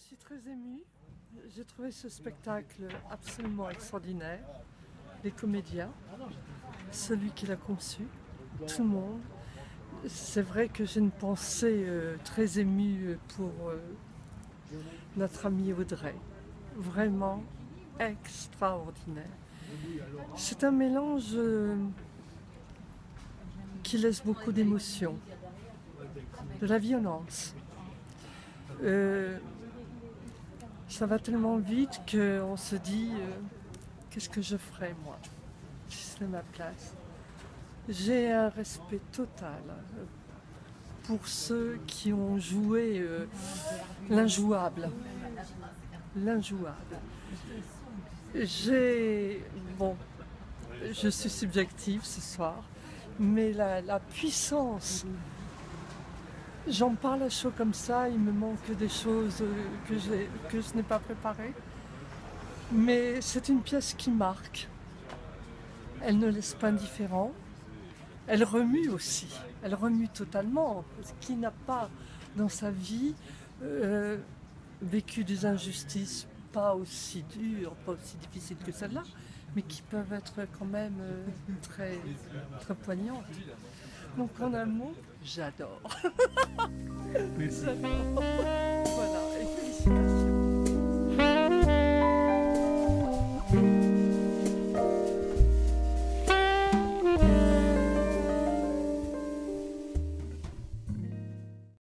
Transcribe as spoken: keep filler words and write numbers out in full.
suis très émue. J'ai trouvé ce spectacle absolument extraordinaire. Les comédiens, celui qui l'a conçu, tout le monde. C'est vrai que j'ai une pensée euh, très émue pour euh, notre amie Audrey. Vraiment extraordinaire. C'est un mélange euh, qui laisse beaucoup d'émotions, de la violence. Euh, ça va tellement vite qu'on se dit euh, « qu'est-ce que je ferais, moi, si c'était ma place ?» J'ai un respect total pour ceux qui ont joué euh, l'injouable. L'injouable. J'ai... Bon, je suis subjective ce soir, mais la, la puissance... J'en parle à chaud comme ça, il me manque des choses que, que je n'ai pas préparées. Mais c'est une pièce qui marque. Elle ne laisse pas indifférent. Elle remue aussi, elle remue totalement. Qui n'a pas dans sa vie euh, vécu des injustices pas aussi dures, pas aussi difficiles que celles-là, mais qui peuvent être quand même euh, très, très poignantes. Donc en un mot, j'adore. J'adore.